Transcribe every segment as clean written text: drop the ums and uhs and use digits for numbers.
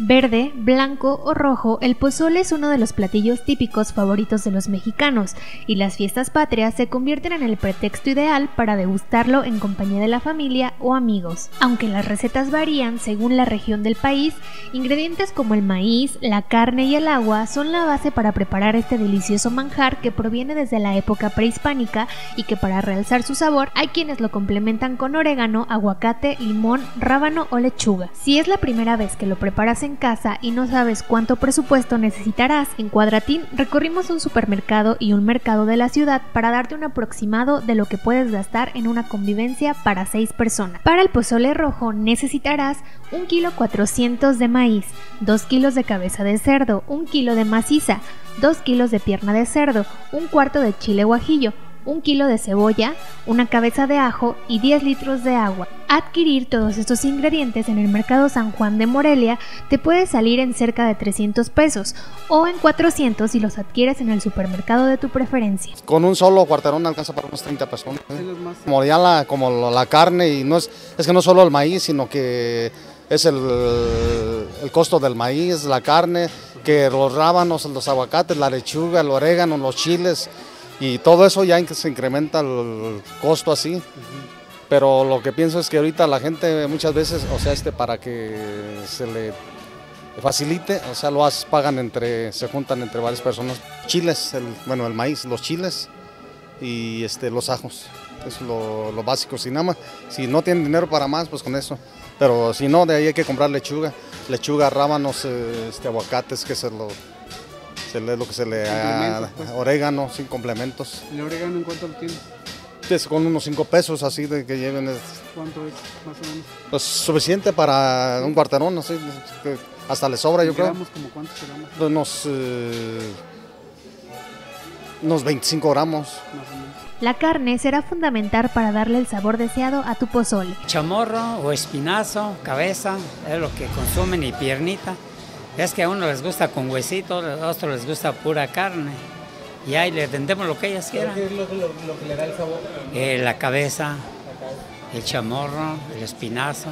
Verde, blanco o rojo, el pozole es uno de los platillos típicos favoritos de los mexicanos y las fiestas patrias se convierten en el pretexto ideal para degustarlo en compañía de la familia o amigos. Aunque las recetas varían según la región del país, ingredientes como el maíz, la carne y el agua son la base para preparar este delicioso manjar que proviene desde la época prehispánica y que para realzar su sabor hay quienes lo complementan con orégano, aguacate, limón, rábano o lechuga. Si es la primera vez que lo preparas en casa y no sabes cuánto presupuesto necesitarás, en Quadratín recorrimos un supermercado y un mercado de la ciudad para darte un aproximado de lo que puedes gastar en una convivencia para 6 personas. Para el pozole rojo necesitarás 1,4 kilos de maíz, 2 kilos de cabeza de cerdo, 1 kilo de maciza, 2 kilos de pierna de cerdo, 1/4 de chile guajillo, 1 kilo de cebolla, una cabeza de ajo y 10 litros de agua. Adquirir todos estos ingredientes en el Mercado San Juan de Morelia te puede salir en cerca de 300 pesos o en 400 si los adquieres en el supermercado de tu preferencia. Con un solo cuarterón alcanza para unas 30 personas. Como ya la carne, y no es que no solo el maíz, sino que es el costo del maíz, la carne, que los rábanos, los aguacates, la lechuga, el orégano, los chiles. Y todo eso ya se incrementa el costo así, pero lo que pienso es que ahorita la gente muchas veces, para que se le facilite, se juntan entre varias personas. Chiles, el maíz, los chiles y los ajos, es lo básico. Si no tienen dinero para más, pues con eso, pero si no, de ahí hay que comprar lechuga, rábanos, aguacates, que es lo que se le da, pues. Orégano, sin complementos. ¿El orégano en cuánto lo tiene? Con unos 5 pesos, así de que lleven. ¿Cuánto es, más o menos? Pues suficiente para un cuarterón, así, hasta le sobra, yo creo. ¿Como cuántos gramos? Unos 25 gramos. Más o menos. La carne será fundamental para darle el sabor deseado a tu pozole. Chamorro o espinazo, cabeza, es lo que consumen, y piernita. Es que a uno les gusta con huesito, a otros les gusta pura carne. Y ahí le tendemos lo que ellas quieran. ¿Qué es lo que le da el sabor? La cabeza, el chamorro, el espinazo.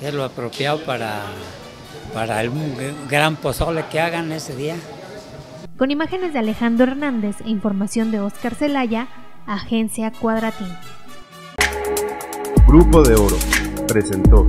Es lo apropiado para el gran pozole que hagan ese día. Con imágenes de Alejandro Hernández e información de Óscar Celaya, Agencia Quadratín. Grupo de Oro presentó.